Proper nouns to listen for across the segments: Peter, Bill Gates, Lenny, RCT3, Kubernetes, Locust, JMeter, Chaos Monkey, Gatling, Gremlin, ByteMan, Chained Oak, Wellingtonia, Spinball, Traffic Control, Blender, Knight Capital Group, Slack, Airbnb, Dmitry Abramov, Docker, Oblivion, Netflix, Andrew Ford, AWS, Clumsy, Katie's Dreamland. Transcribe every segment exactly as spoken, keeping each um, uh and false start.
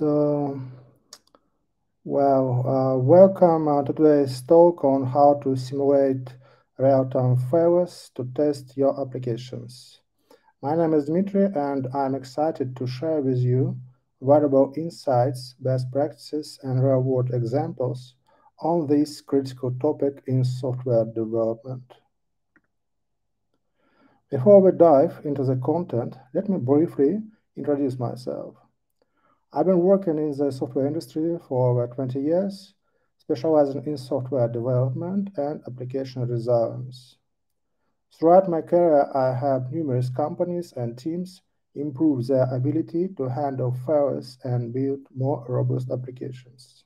So, well, uh, welcome uh, to today's talk on how to simulate real-time failures to test your applications. My name is Dmitry, and I'm excited to share with you valuable insights, best practices, and real-world examples on this critical topic in software development. Before we dive into the content, let me briefly introduce myself. I've been working in the software industry for over twenty years, specializing in software development and application resilience. Throughout my career, I have numerous companies and teams improve their ability to handle failures and build more robust applications.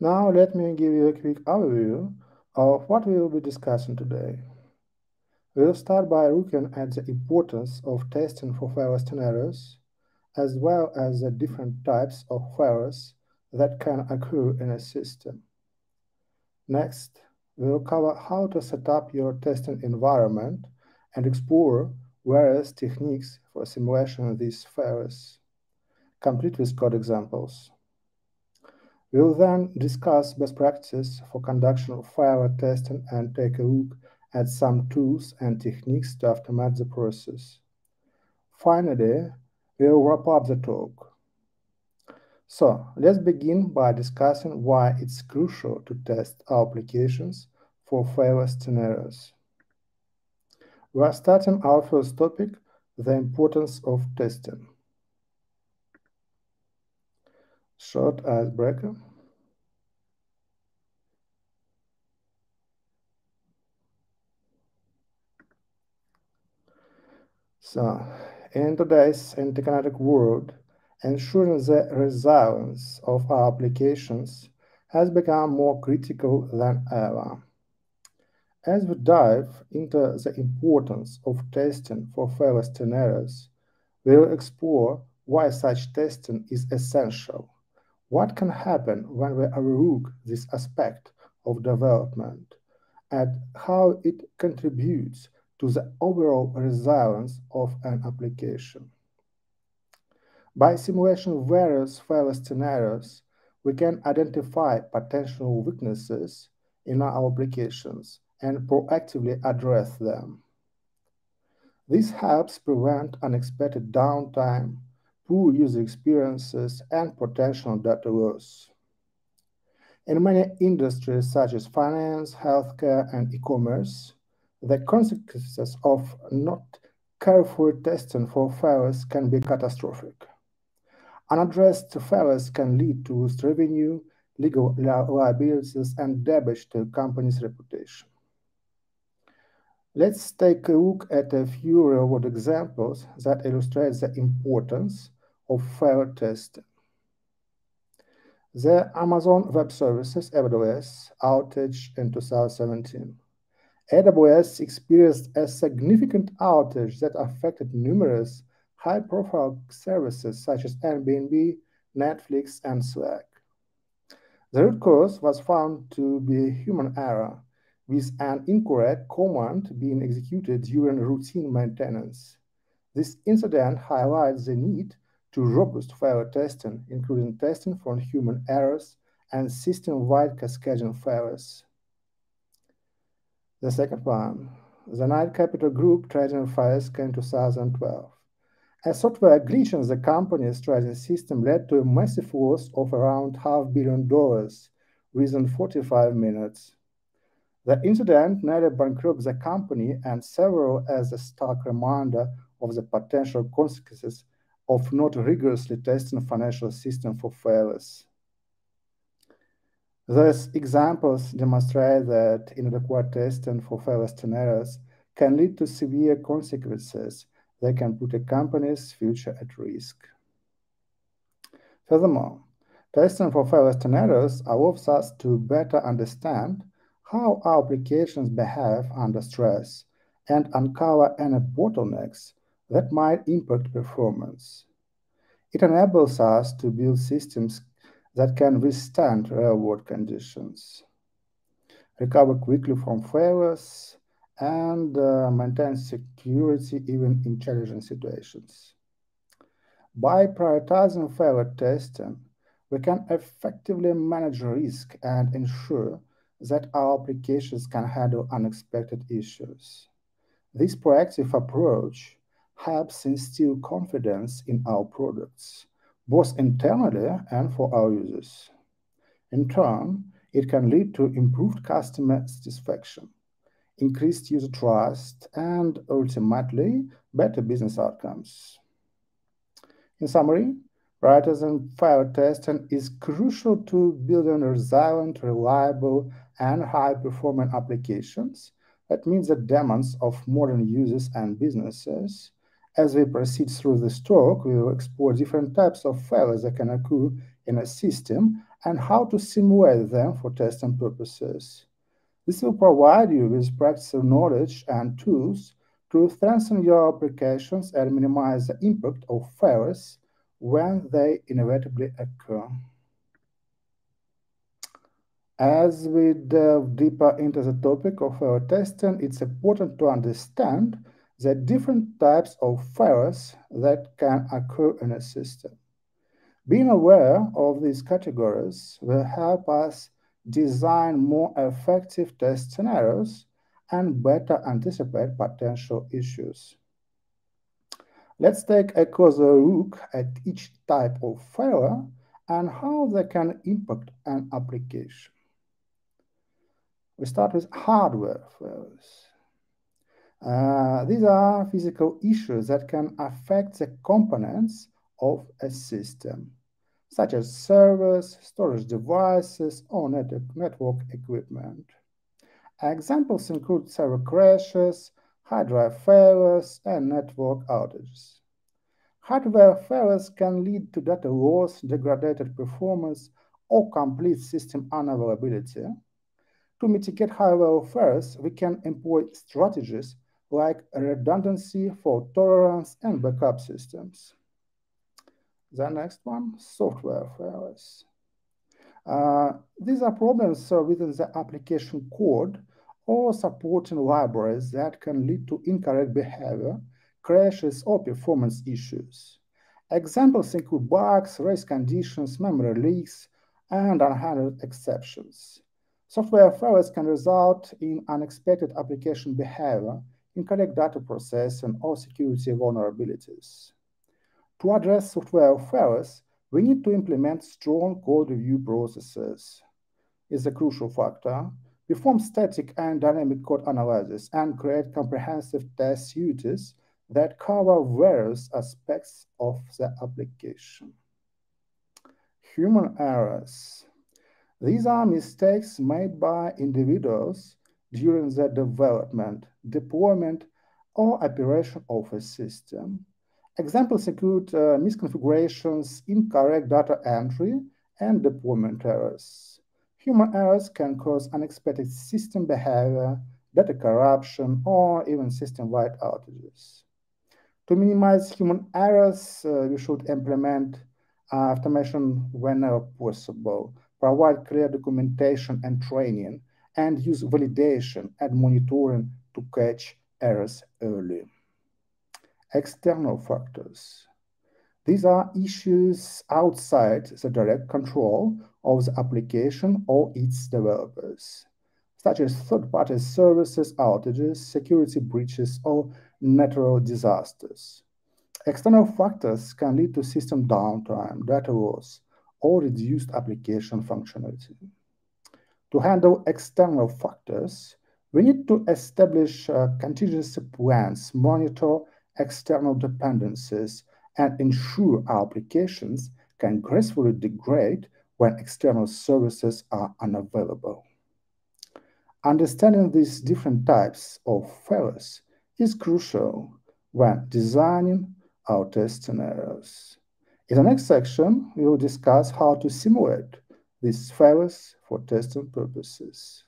Now, let me give you a quick overview of what we will be discussing today. We'll start by looking at the importance of testing for failure scenarios, as well as the different types of failures that can occur in a system. Next, we'll cover how to set up your testing environment and explore various techniques for simulation of these failures, complete with code examples. We'll then discuss best practices for conduction of failure testing and take a look at some tools and techniques to automate the process. Finally, we'll wrap up the talk. So, let's begin by discussing why it's crucial to test our applications for failure scenarios. We are starting our first topic, the importance of testing. Short icebreaker. So, in today's interconnected world, ensuring the resilience of our applications has become more critical than ever. As we dive into the importance of testing for failure scenarios, we will explore why such testing is essential, what can happen when we overlook this aspect of development, and how it contributes to the overall resilience of an application. By simulating various failure scenarios, we can identify potential weaknesses in our applications and proactively address them. This helps prevent unexpected downtime, poor user experiences, and potential data loss. In many industries such as finance, healthcare, and e-commerce, the consequences of not careful testing for failures can be catastrophic. Unaddressed failures can lead to lost revenue, legal liabilities, and damage to a company's reputation. Let's take a look at a few real-world examples that illustrate the importance of failure testing. The Amazon Web Services A W S outage in two thousand seventeen. A W S experienced a significant outage that affected numerous high-profile services such as Airbnb, Netflix, and Slack. The root cause was found to be human error, with an incorrect command being executed during routine maintenance. This incident highlights the need to robust failure testing, including testing for human errors and system-wide cascading failures. The second one, the Knight Capital Group trading fiasco in two thousand twelve. A software glitch in the company's trading system led to a massive loss of around half billion dollars within forty-five minutes. The incident nearly bankrupted the company and served as a stark reminder of the potential consequences of not rigorously testing financial systems for failures. These examples demonstrate that inadequate testing for failure scenarios can lead to severe consequences that can put a company's future at risk. Furthermore, testing for failure scenarios allows us to better understand how our applications behave under stress and uncover any bottlenecks that might impact performance. It enables us to build systems that can withstand real-world conditions, recover quickly from failures, and uh, maintain security even in challenging situations. By prioritizing failure testing, we can effectively manage risk and ensure that our applications can handle unexpected issues. This proactive approach helps instill confidence in our products, both internally and for our users. In turn, it can lead to improved customer satisfaction, increased user trust, and ultimately, better business outcomes. In summary, prioritizing failure testing is crucial to building resilient, reliable, and high-performing applications that meet the demands of modern users and businesses. As we proceed through this talk, we will explore different types of failures that can occur in a system and how to simulate them for testing purposes. This will provide you with practical knowledge and tools to strengthen your applications and minimize the impact of failures when they inevitably occur. As we delve deeper into the topic of failure testing, it's important to understand the different types of failures that can occur in a system. Being aware of these categories will help us design more effective test scenarios and better anticipate potential issues. Let's take a closer look at each type of failure and how they can impact an application. We start with hardware failures. Uh, these are physical issues that can affect the components of a system, such as servers, storage devices, or network equipment. Examples include server crashes, hard drive failures, and network outages. Hardware failures can lead to data loss, degraded performance, or complete system unavailability. To mitigate hardware failures, we can employ strategies like redundancy, fault tolerance, and backup systems. The next one, software failures. Uh, these are problems uh, within the application code or supporting libraries that can lead to incorrect behavior, crashes, or performance issues. Examples include bugs, race conditions, memory leaks, and unhandled exceptions. Software failures can result in unexpected application behavior, incorrect data processing, or security vulnerabilities. To address software failures, we need to implement strong code review processes. It's a crucial factor. Perform static and dynamic code analysis and create comprehensive test suites that cover various aspects of the application. Human errors. These are mistakes made by individuals during the development, deployment, or operation of a system. Examples include uh, misconfigurations, incorrect data entry, and deployment errors. Human errors can cause unexpected system behavior, data corruption, or even system-wide outages. To minimize human errors, uh, we should implement uh, automation whenever possible, provide clear documentation and training, and use validation and monitoring to catch errors early. External factors. These are issues outside the direct control of the application or its developers, such as third-party services outages, security breaches, or natural disasters. External factors can lead to system downtime, data loss, or reduced application functionality. To handle external factors, we need to establish uh, contingency plans, monitor external dependencies, and ensure our applications can gracefully degrade when external services are unavailable. Understanding these different types of failures is crucial when designing our test scenarios. In the next section, we will discuss how to simulate these failures for testing purposes,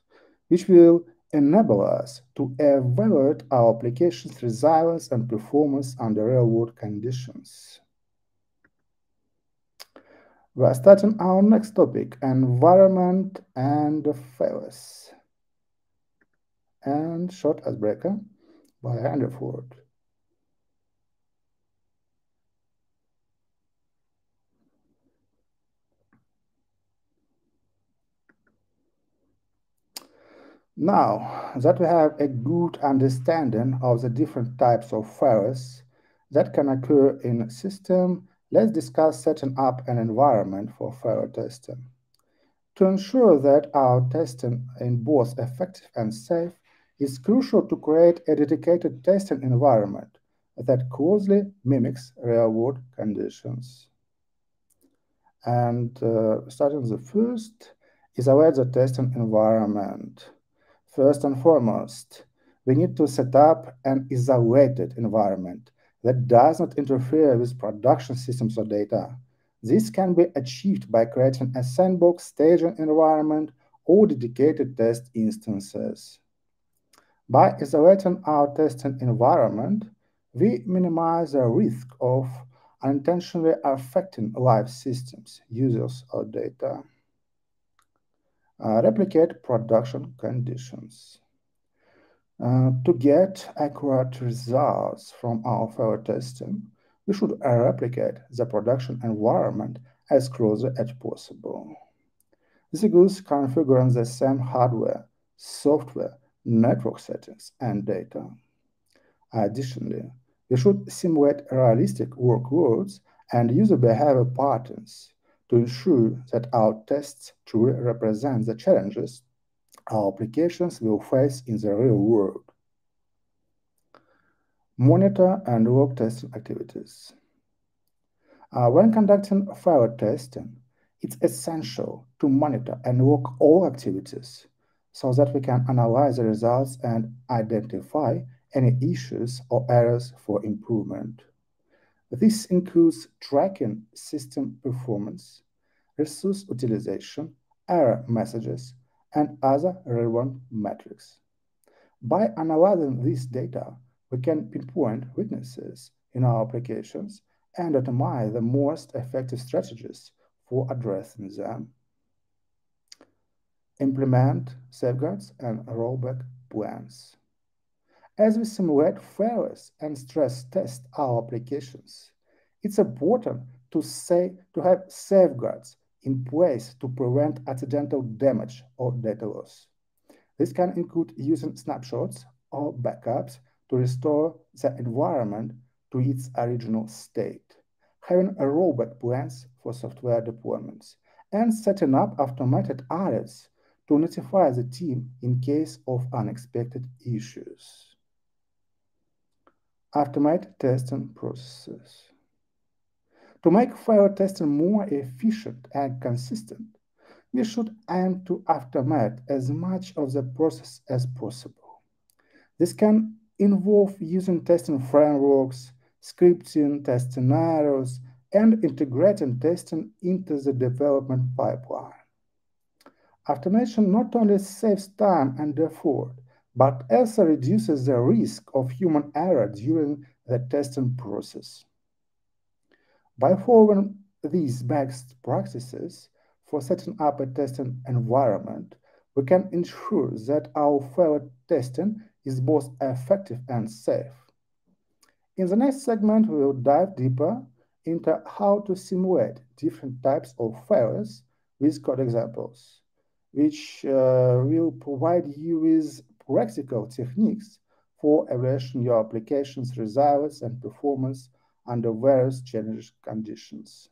which will enable us to evaluate our application's resilience and performance under real-world conditions. We are starting our next topic, environment and failures. And short icebreaker by Andrew Ford. Now that we have a good understanding of the different types of failures that can occur in a system, let's discuss setting up an environment for failure testing. To ensure that our testing is both effective and safe, it's crucial to create a dedicated testing environment that closely mimics real-world conditions. And uh, starting the first, is aware the testing environment. First and foremost, we need to set up an isolated environment that does not interfere with production systems or data. This can be achieved by creating a sandbox staging environment or dedicated test instances. By isolating our testing environment, we minimize the risk of unintentionally affecting live systems, users, or data. Uh, replicate production conditions. Uh, to get accurate results from our failure testing, we should replicate the production environment as closely as possible. This includes configuring the same hardware, software, network settings, and data. Additionally, we should simulate realistic workloads and user behavior patterns to ensure that our tests truly represent the challenges our applications will face in the real world. Monitor and log testing activities. Uh, when conducting failure testing, it's essential to monitor and log all activities so that we can analyze the results and identify any issues or areas for improvement. This includes tracking system performance, resource utilization, error messages, and other relevant metrics. By analyzing this data, we can pinpoint weaknesses in our applications and determine the most effective strategies for addressing them. Implement safeguards and rollback plans. As we simulate failures and stress test our applications, it's important to, say, to have safeguards in place to prevent accidental damage or data loss. This can include using snapshots or backups to restore the environment to its original state, having a rollback plans for software deployments, and setting up automated alerts to notify the team in case of unexpected issues. Automate testing processes. To make failure testing more efficient and consistent, we should aim to automate as much of the process as possible. This can involve using testing frameworks, scripting test scenarios, and integrating testing into the development pipeline. Automation not only saves time and effort, but also reduces the risk of human error during the testing process. By following these best practices for setting up a testing environment, we can ensure that our failure testing is both effective and safe. In the next segment, we will dive deeper into how to simulate different types of failures with code examples, which uh, will provide you with practical techniques for evaluating your application's resilience and performance under various challenging conditions.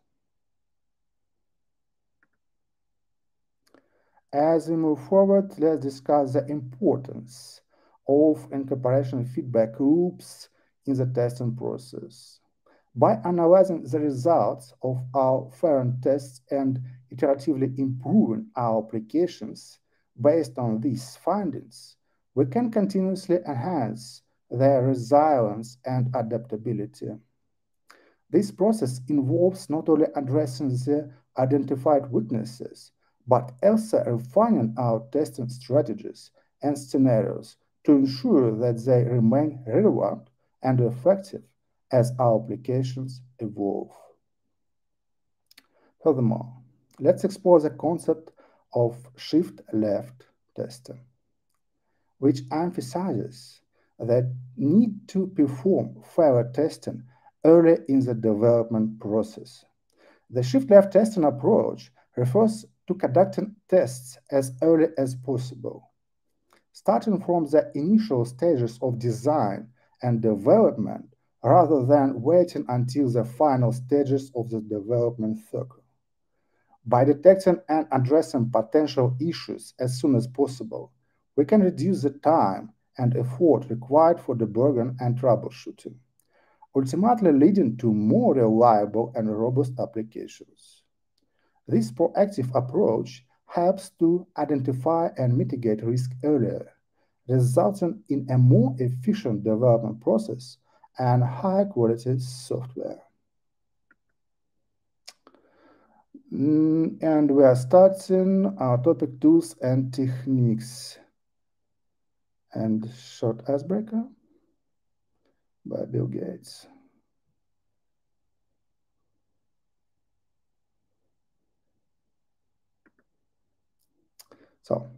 As we move forward, let's discuss the importance of incorporation feedback loops in the testing process. By analyzing the results of our failure tests and iteratively improving our applications based on these findings, we can continuously enhance their resilience and adaptability. This process involves not only addressing the identified weaknesses, but also refining our testing strategies and scenarios to ensure that they remain relevant and effective as our applications evolve. Furthermore, let's explore the concept of shift-left testing, which emphasizes the need to perform failure testing early in the development process. The shift-left testing approach refers to conducting tests as early as possible, starting from the initial stages of design and development rather than waiting until the final stages of the development cycle. By detecting and addressing potential issues as soon as possible, we can reduce the time and effort required for debugging and troubleshooting, ultimately leading to more reliable and robust applications. This proactive approach helps to identify and mitigate risk earlier, resulting in a more efficient development process and high-quality software. And we are starting our topic tools and techniques. And short icebreaker by Bill Gates. So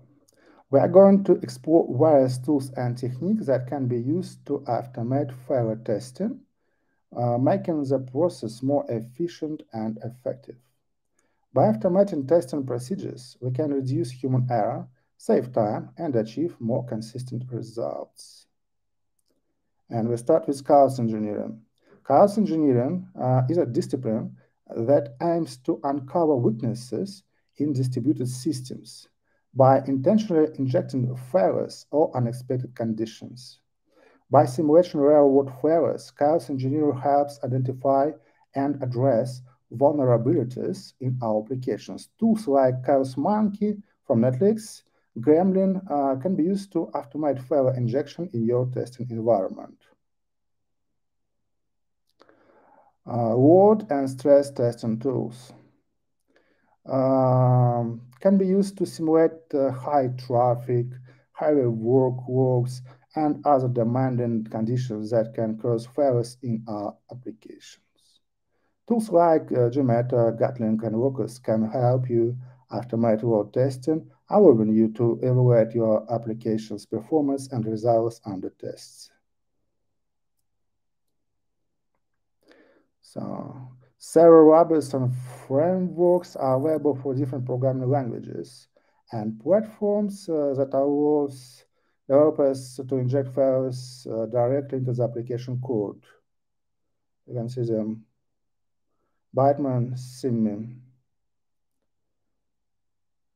we are going to explore various tools and techniques that can be used to automate failure testing, uh, making the process more efficient and effective. By automating testing procedures, we can reduce human error, save time, and achieve more consistent results. And we start with chaos engineering. Chaos engineering uh, is a discipline that aims to uncover weaknesses in distributed systems by intentionally injecting failures or unexpected conditions. By simulating real-world failures, chaos engineering helps identify and address vulnerabilities in our applications. Tools like Chaos Monkey from Netflix, Gremlin uh, can be used to automate failure injection in your testing environment. Uh, load and stress testing tools um, can be used to simulate uh, high traffic, heavy workloads, and other demanding conditions that can cause failures in our application. Tools like uh, JMeter, Gatling, and Locust can help you automate load testing, allowing you to evaluate your application's performance and results under tests. So, several libraries and frameworks are available for different programming languages and platforms uh, that allows developers to inject files uh, directly into the application code. You can see them. ByteMan, Simmin.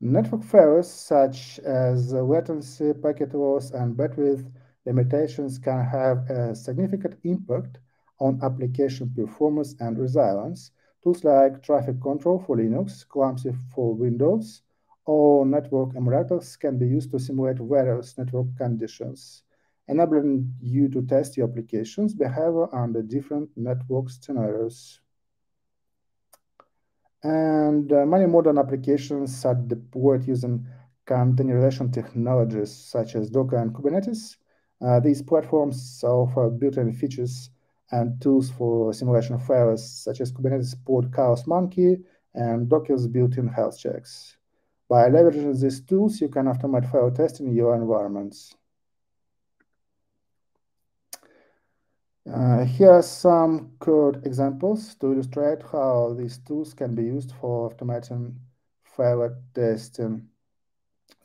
Network failures such as latency, packet loss, and bandwidth limitations can have a significant impact on application performance and resilience. Tools like Traffic Control for Linux, Clumsy for Windows, or network emulators can be used to simulate various network conditions, enabling you to test your application's behavior under different network scenarios. And uh, many modern applications are deployed using containerization technologies such as Docker and Kubernetes. Uh, these platforms offer built-in features and tools for simulation failures, such as Kubernetes support Chaos Monkey and Docker's built-in health checks. By leveraging these tools, you can automate failure testing in your environments. Uh, here are some code examples to illustrate how these tools can be used for automating failure testing.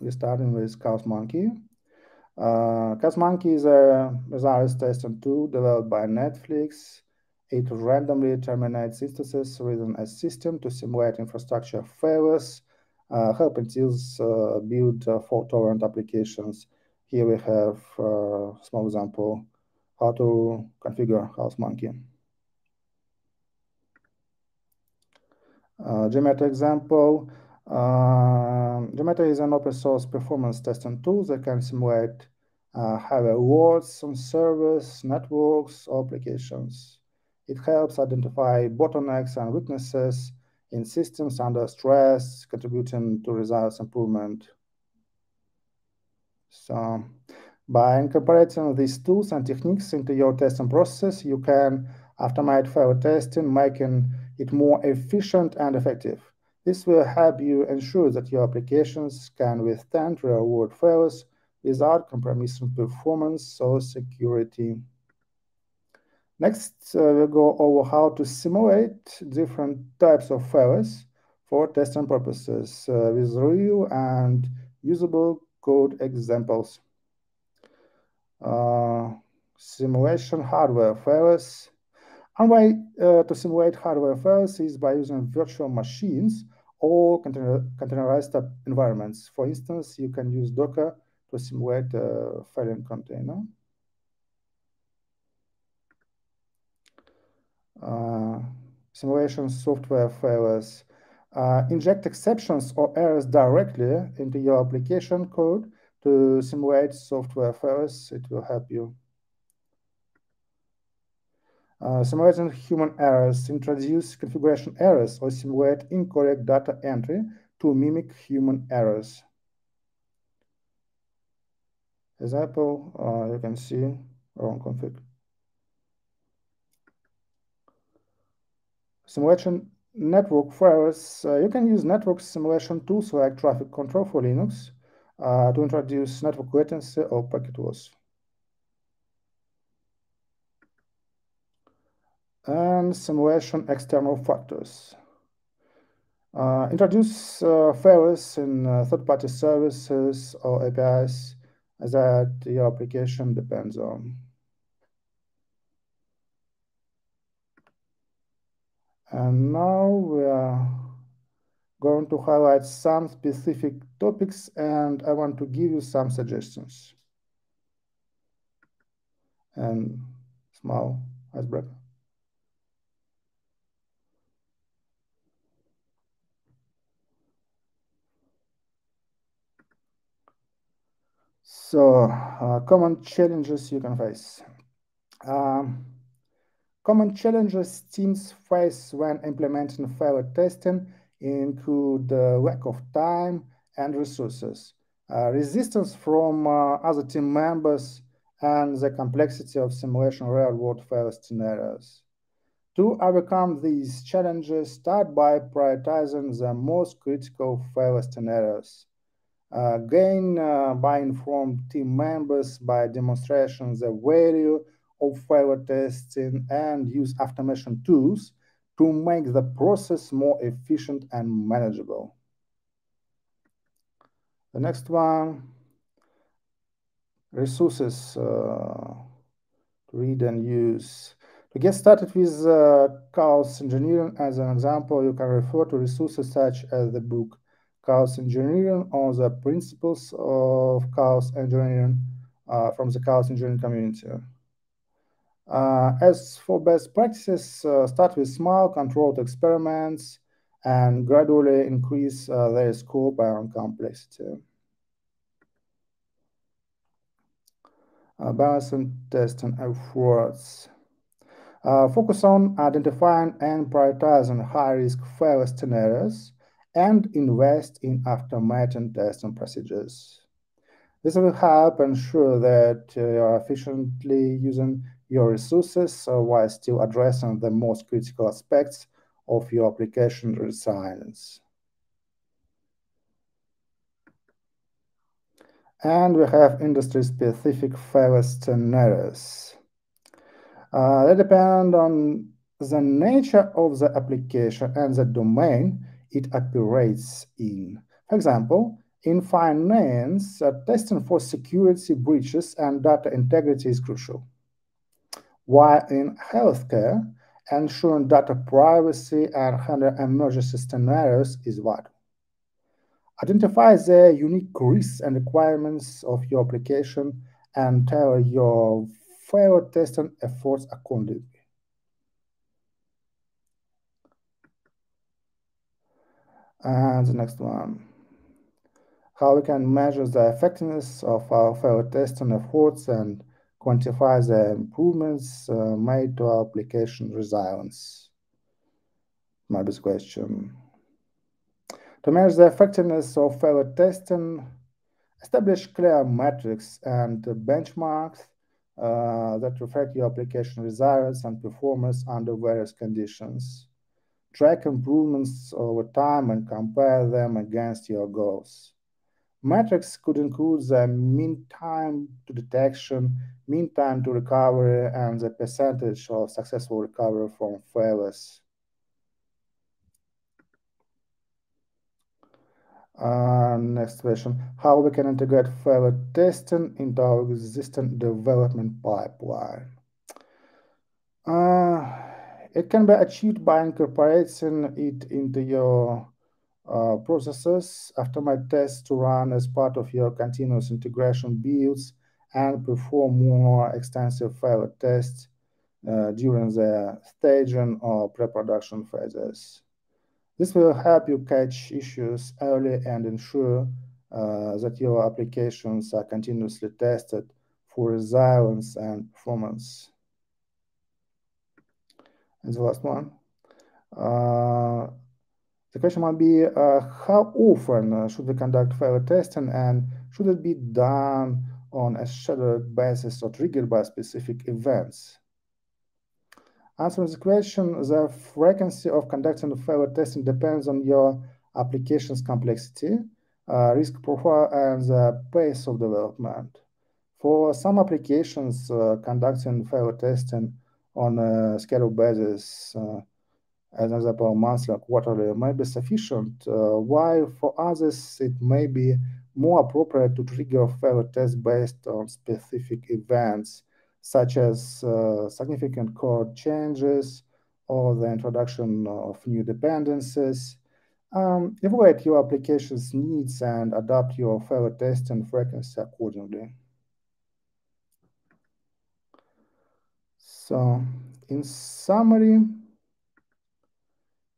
We're starting with Chaos Monkey. Uh, Chaos Monkey is a results testing tool developed by Netflix. It randomly terminates instances within a system to simulate infrastructure failures, uh, helping teams uh, build uh, fault-tolerant applications. Here we have a uh, small example how to configure Chaos Monkey. Uh, JMeter example. Uh, JMeter is an open source performance testing tool that can simulate uh, heavy loads on servers, networks, or applications. It helps identify bottlenecks and weaknesses in systems under stress, contributing to results improvement. So, by incorporating these tools and techniques into your testing process, you can automate failure testing, making it more efficient and effective. This will help you ensure that your applications can withstand real-world failures without compromising performance or security. Next, uh, we'll go over how to simulate different types of failures for testing purposes uh, with real and usable code examples. Uh, simulation hardware failures. One way uh, to simulate hardware failures is by using virtual machines or container containerized environments. For instance, you can use Docker to simulate a failing container. Uh, simulation software failures. Uh, inject exceptions or errors directly into your application code to simulate software failures. It will help you. Uh, simulating human errors, introduce configuration errors or simulate incorrect data entry to mimic human errors. Example, uh, you can see wrong config. Simulation network failures. Uh, you can use network simulation tools like Traffic Control for Linux uh, to introduce network latency or packet loss. And simulation external factors. Uh, introduce uh, failures in uh, third-party services or A P Is that your application depends on. And now we are going to highlight some specific topics, and I want to give you some suggestions. And small icebreaker. So, uh, common challenges you can face. Um, common challenges teams face when implementing failure testing include uh, lack of time and resources, uh, resistance from uh, other team members, and the complexity of simulation real-world failure scenarios. To overcome these challenges, start by prioritizing the most critical failure scenarios. Uh, gain uh, buy-in from team members by demonstrating the value of failure testing and use automation tools to make the process more efficient and manageable. The next one, resources uh, to read and use. To get started with uh, chaos engineering, as an example, you can refer to resources such as the book Chaos Engineering or the Principles of Chaos Engineering uh, from the Chaos Engineering community. Uh, as for best practices, uh, start with small, controlled experiments and gradually increase uh, their scope and complexity. Uh, balancing testing efforts. Uh, focus on identifying and prioritizing high-risk failure scenarios and invest in automated testing procedures. This will help ensure that you are efficiently using your resources while still addressing the most critical aspects of your application resilience. And we have industry-specific failure scenarios. Uh, they depend on the nature of the application and the domain it operates in. For example, in finance, uh, testing for security breaches and data integrity is crucial. While in healthcare, ensuring data privacy and handling emergency scenarios is vital. Identify the unique risks and requirements of your application and tailor your failure testing efforts accordingly. And the next one, how we can measure the effectiveness of our failure testing efforts and quantify the improvements uh, made to our application resilience. My best question. To measure the effectiveness of failure testing, establish clear metrics and benchmarks uh, that reflect your application resilience and performance under various conditions. Track improvements over time and compare them against your goals. Metrics could include the mean time to detection, mean time to recovery, and the percentage of successful recovery from failures. Uh, next question, how we can integrate failure testing into our existing development pipeline. Uh, it can be achieved by incorporating it into your uh, processes, automate tests to run as part of your continuous integration builds, and perform more extensive failure tests uh, during the staging or pre-production phases. This will help you catch issues early and ensure uh, that your applications are continuously tested for resilience and performance. And the last one. Uh, the question might be, uh, how often uh, should we conduct failure testing, and should it be done on a scheduled basis or triggered by specific events? Answering the question, the frequency of conducting failure testing depends on your application's complexity, uh, risk profile, and the pace of development. For some applications, uh, conducting failure testing on a scheduled basis, uh, as an example, monthly or quarterly, may be sufficient, uh, while for others, it may be more appropriate to trigger failure tests based on specific events, such as uh, significant code changes or the introduction of new dependencies. Um, evaluate your application's needs and adapt your failure testing frequency accordingly. So, in summary,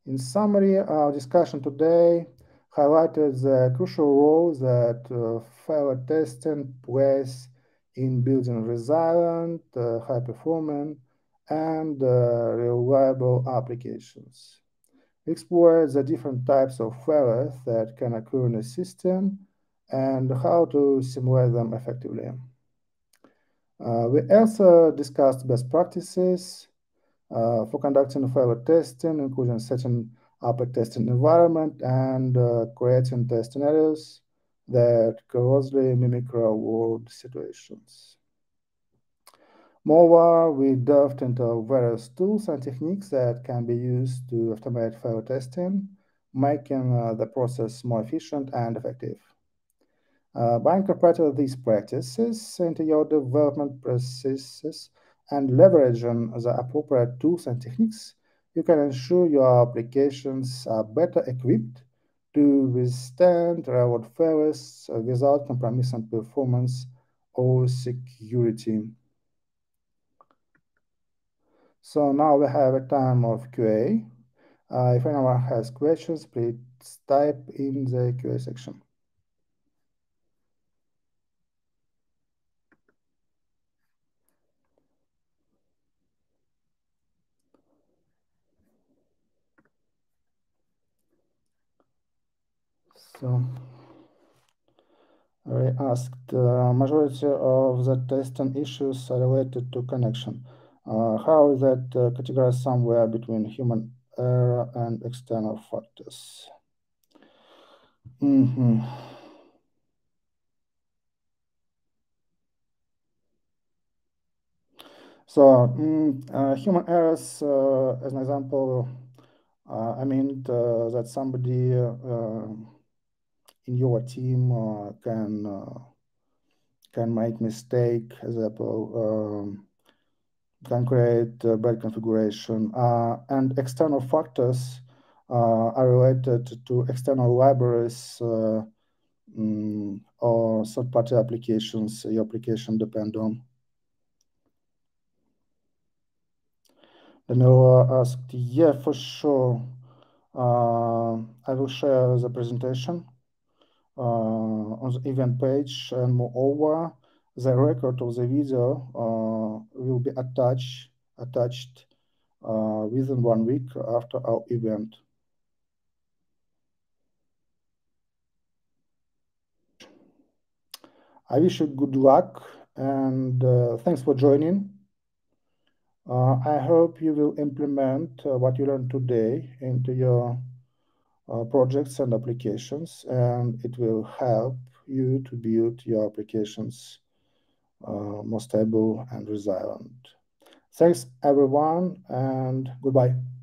in summary, our discussion today highlighted the crucial role that uh, failure testing plays in building resilient, uh, high-performing, and uh, reliable applications. Explore the different types of failures that can occur in a system and how to simulate them effectively. Uh, we also discussed best practices uh, for conducting failure testing, including setting up a testing environment and uh, creating test scenarios that closely mimic real-world situations. Moreover, we delved into various tools and techniques that can be used to automate failure testing, making uh, the process more efficient and effective. Uh, by incorporating these practices into your development processes and leveraging the appropriate tools and techniques, you can ensure your applications are better equipped to withstand real-world failures without compromising performance or security. So now we have a time of Q and A. Uh, if anyone has questions, please type in the Q and A section. So, we asked, uh, majority of the testing issues are related to connection. Uh, how is that uh, categorized somewhere between human error and external factors? Mm-hmm. So, mm, uh, human errors, uh, as an example, uh, I mean uh, that somebody uh, in your team uh, can uh, can make mistake, as example, um, can create uh, bad configuration, uh, and external factors uh, are related to external libraries uh, um, or third-party applications your application depend on. Daniela asked, "Yeah, for sure. Uh, I will share the presentation." Uh, on the event page, and moreover, the record of the video uh, will be attached attached uh, within one week after our event. I wish you good luck and uh, thanks for joining. Uh, I hope you will implement uh, what you learned today into your Uh, projects and applications, and it will help you to build your applications uh, more stable and resilient. Thanks, everyone, and goodbye.